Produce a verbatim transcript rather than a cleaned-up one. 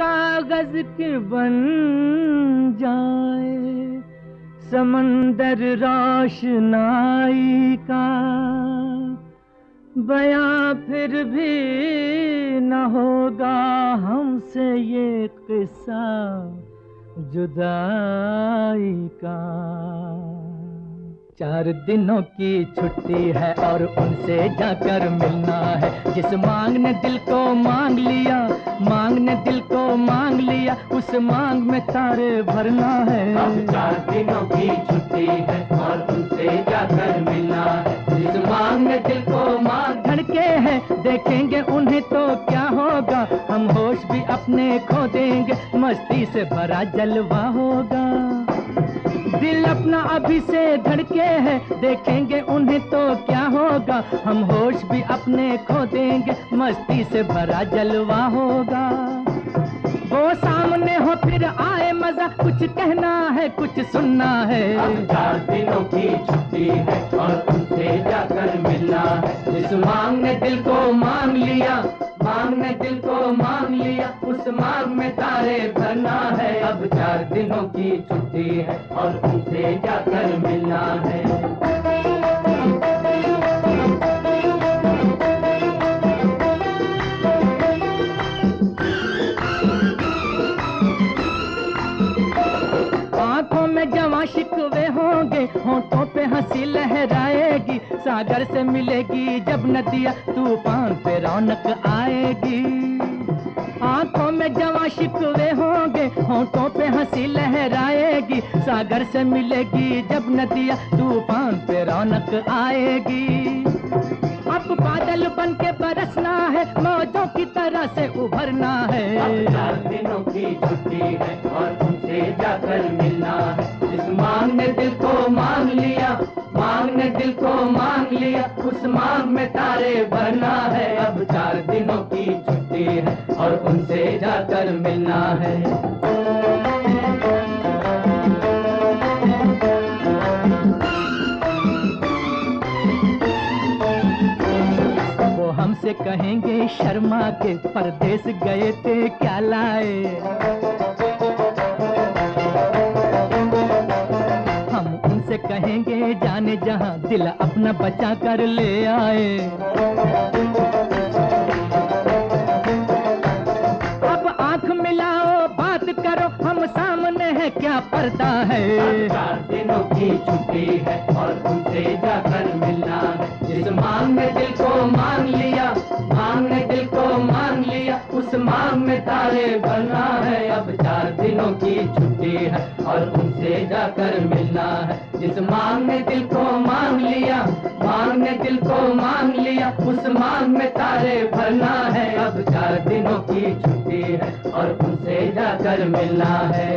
कागज के बन जाए समंदर रोशनाई का बयां फिर भी न होगा हमसे ये किस्सा जुदाई का। चार दिनों की छुट्टी है और उनसे जाकर मिलना है, जिस मांग ने दिल को मांग लिया, मांग ने दिल को मांग लिया, उस मांग में तारे भरना है। अब चार दिनों की छुट्टी है और उनसे जाकर मिलना है, जिस मांग ने दिल को मांग धड़के हैं, देखेंगे उन्हें तो क्या होगा, हम होश भी अपने खो देंगे, मस्ती से भरा जलवा होगा। दिल अपना अभी से धड़के हैं, देखेंगे उन्हें तो क्या होगा, हम होश भी अपने खो देंगे, मस्ती से भरा जलवा होगा। वो सामने हो फिर आए मजा, कुछ कहना है कुछ सुनना है। अब चार दिनों की छुट्टी है और उनसे जाकर मिलना है, जिस मांग ने दिल को मांग लिया, मांग ने दिल को मांग लिया, उस मांग में तारे भरना है। अब चार दिनों की छुट्टी है और उनसे जाकर मिलना है। आंखों में जवां शिकवे होंगे, होंठों पे हंसी लहराएगी, सागर से मिलेगी जब नदिया, तूफान पे रौनक आएगी। आंखों में जवां शिकवे होंगे, होंठों पे हंसी लहराएगी, सागर से मिलेगी जब नदिया, तूफान पे रौनक आएगी। अब बादल बन के बरसना है, मौजों की तरह से उभरना है। अब चार दिनों की छुट्टी है और उनसे जाकर मिलना है, जिस मांग ने दिल को मांग लिया, मांग ने दिल को मांग लिया, उस मांग में तारे भरना है। अब चार दिनों की छुट्टी है और उनसे जाकर मिलना है। वो हमसे कहेंगे शर्मा के, परदेश गए थे क्या लाए। कहेंगे जाने जहां, दिल अपना बचा कर ले आए। अब आंख मिलाओ बात करो, हम सामने है क्या पर्दा है। चार दिनों की छुट्टी है और उनसे जाकर मिलना है, जिस मांग ने दिल को मांग लिया, मांग ने दिल को मांग लिया, उस मांग में तारे भरना है। अब चार दिनों की छुट्टी है और उनसे जाकर मिलना है, जिस मांग ने दिल को मांग लिया, मांग ने दिल को मांग लिया, उस मांग में तारे भरना है। अब चार दिनों की छुट्टी है और उनसे जाकर मिलना है।